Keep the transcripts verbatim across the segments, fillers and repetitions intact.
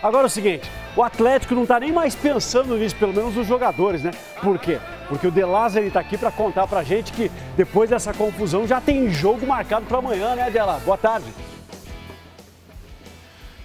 Agora é o seguinte, o Atlético não está nem mais pensando nisso, pelo menos os jogadores, né? Por quê? Porque o De Lázaro está aqui para contar para a gente que depois dessa confusão já tem jogo marcado para amanhã, né, De Lázaro? Boa tarde.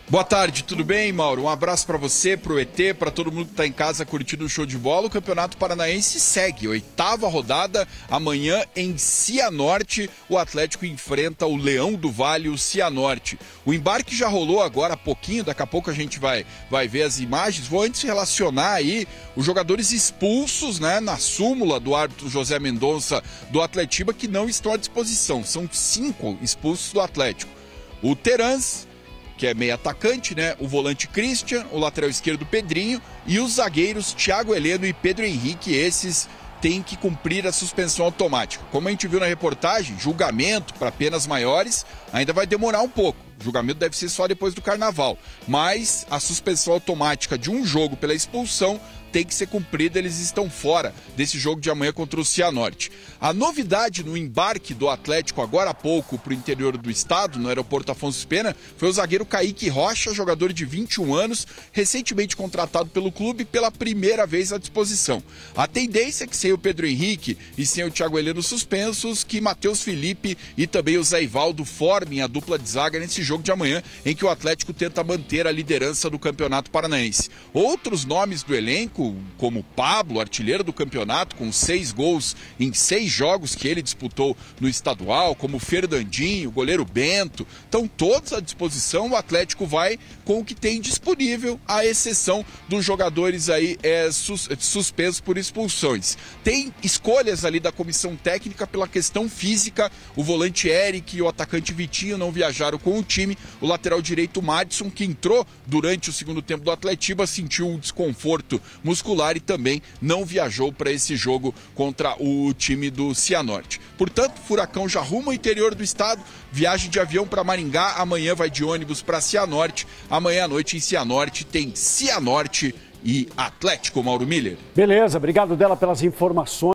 Boa tarde, tudo bem, Mauro? Um abraço para você, pro E T, para todo mundo que tá em casa curtindo o show de bola. O Campeonato Paranaense segue, oitava rodada, amanhã em Cianorte, o Atlético enfrenta o Leão do Vale, o Cianorte. O embarque já rolou agora há pouquinho, daqui a pouco a gente vai, vai ver as imagens. Vou antes relacionar aí os jogadores expulsos, né, na súmula do árbitro José Mendonça do Atletiba, que não estão à disposição. São cinco expulsos do Atlético. O Terans, que é meio atacante, né? O volante Christian, o lateral esquerdo Pedrinho e os zagueiros Thiago Heleno e Pedro Henrique, esses têm que cumprir a suspensão automática. Como a gente viu na reportagem, julgamento para penas maiores ainda vai demorar um pouco. O julgamento deve ser só depois do Carnaval, mas a suspensão automática de um jogo pela expulsão tem que ser cumprida, eles estão fora desse jogo de amanhã contra o Cianorte. A novidade no embarque do Atlético agora há pouco para o interior do estado, no aeroporto Afonso Pena, foi o zagueiro Kaique Rocha, jogador de vinte e um anos, recentemente contratado pelo clube, pela primeira vez à disposição. A tendência é que sem o Pedro Henrique e sem o Thiago Heleno suspensos, que Matheus Felipe e também o Zé Ivaldo formem a dupla de zaga nesse jogo de amanhã, em que o Atlético tenta manter a liderança do Campeonato Paranaense. Outros nomes do elenco, como Pablo, artilheiro do campeonato, com seis gols em seis jogos que ele disputou no estadual, como Fernandinho, goleiro Bento, estão todos à disposição. O Atlético vai com o que tem disponível, à exceção dos jogadores aí é, sus, suspensos por expulsões. Tem escolhas ali da comissão técnica pela questão física. O volante Eric e o atacante Vitinho não viajaram com o time. O lateral direito Madison, que entrou durante o segundo tempo do Atletiba, sentiu um desconforto muscular e também não viajou para esse jogo contra o time do Cianorte. Portanto, Furacão já rumo ao interior do estado, viagem de avião para Maringá, amanhã vai de ônibus para Cianorte, amanhã à noite em Cianorte tem Cianorte e Atlético, Mauro Miller. Beleza, obrigado dela pelas informações.